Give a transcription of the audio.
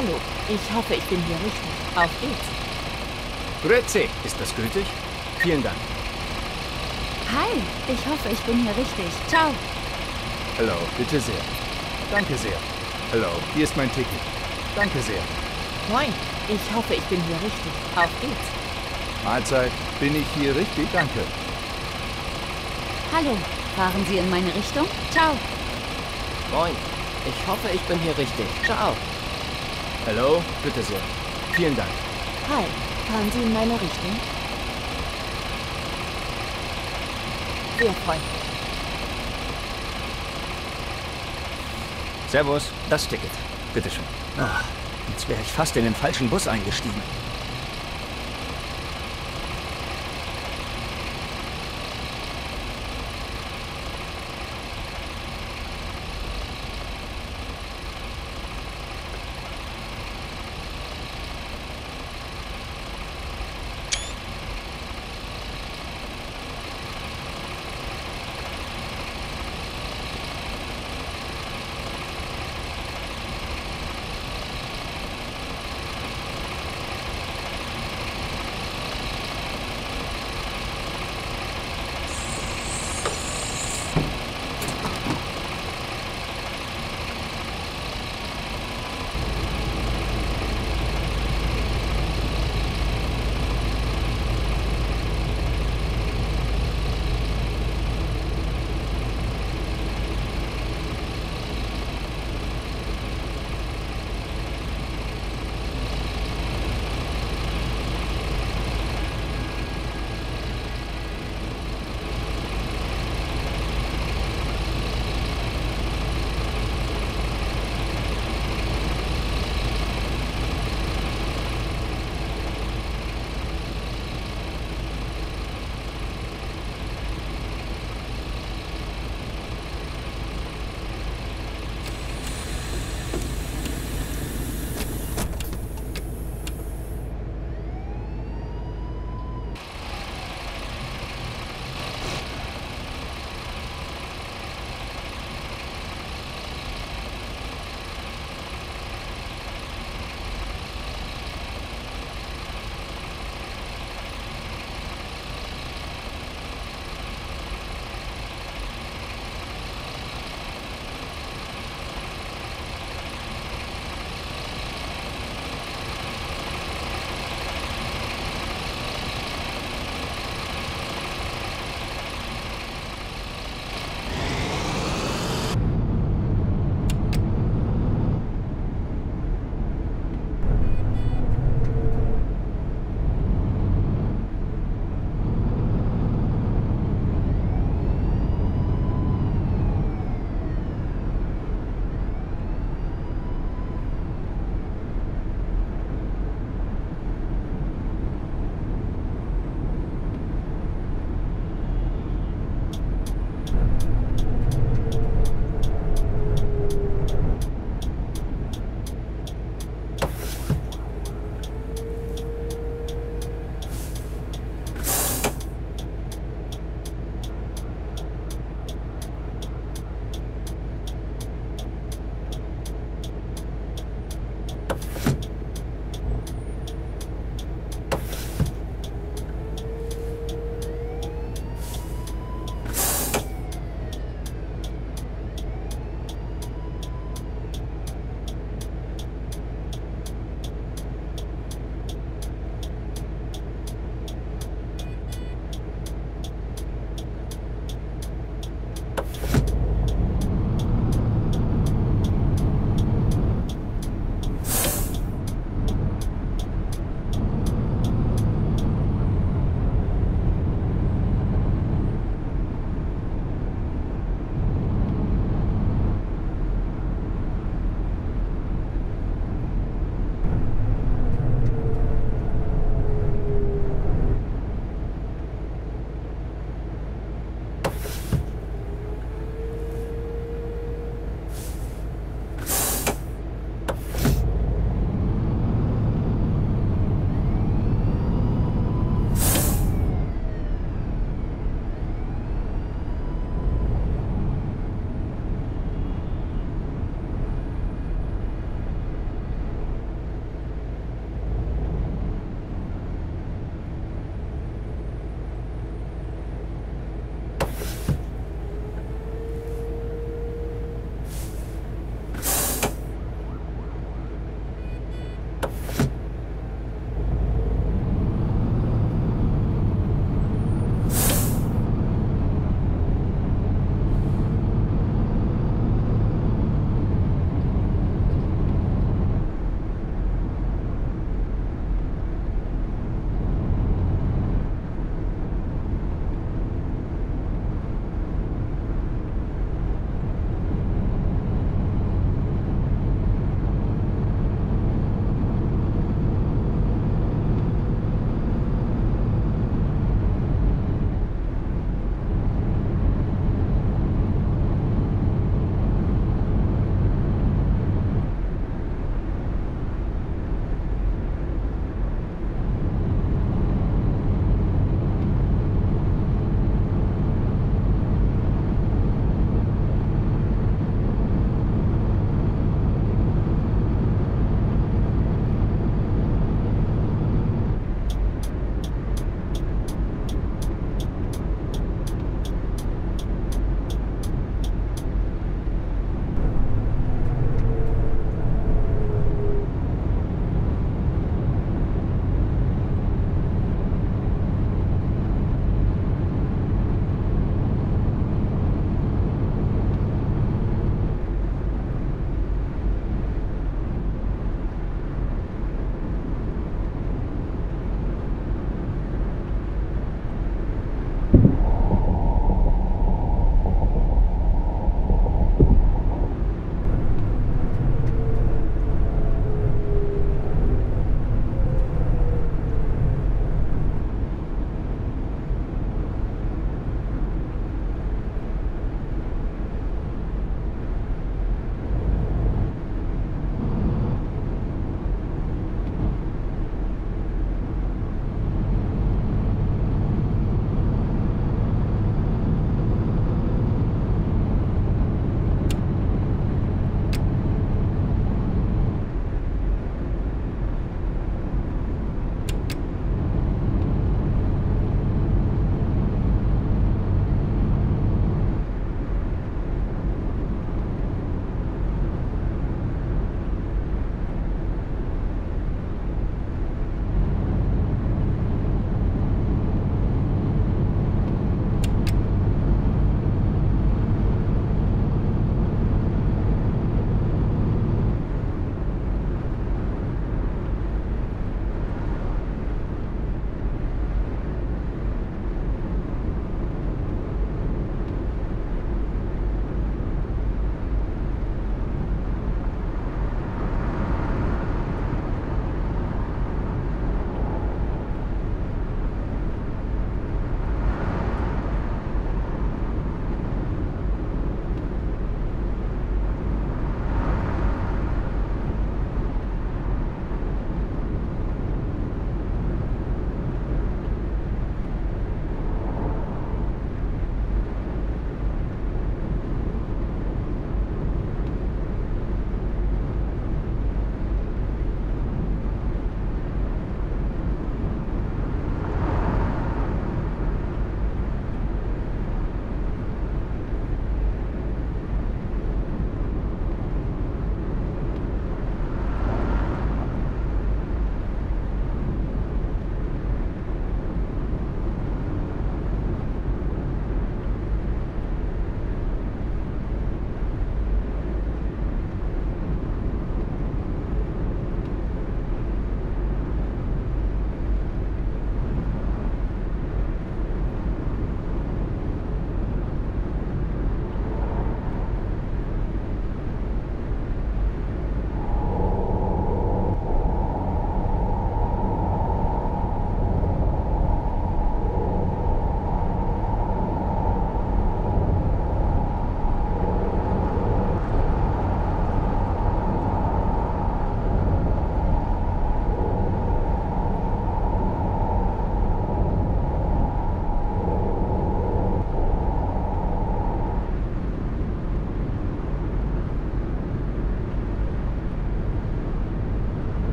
Hallo, ich hoffe, ich bin hier richtig. Auf geht's. Grüezi, ist das gültig? Vielen Dank. Hi, ich hoffe, ich bin hier richtig. Ciao. Hallo, bitte sehr. Danke sehr. Hallo, hier ist mein Ticket. Danke sehr. Moin, ich hoffe, ich bin hier richtig. Auf geht's. Mahlzeit, bin ich hier richtig? Danke. Hallo, fahren Sie in meine Richtung? Ciao. Moin, ich hoffe, ich bin hier richtig. Ciao. Hallo, bitte sehr. Vielen Dank. Hi, fahren Sie in meine Richtung? Sehr freundlich. Servus, das Ticket. Bitteschön. Oh, jetzt wäre ich fast in den falschen Bus eingestiegen.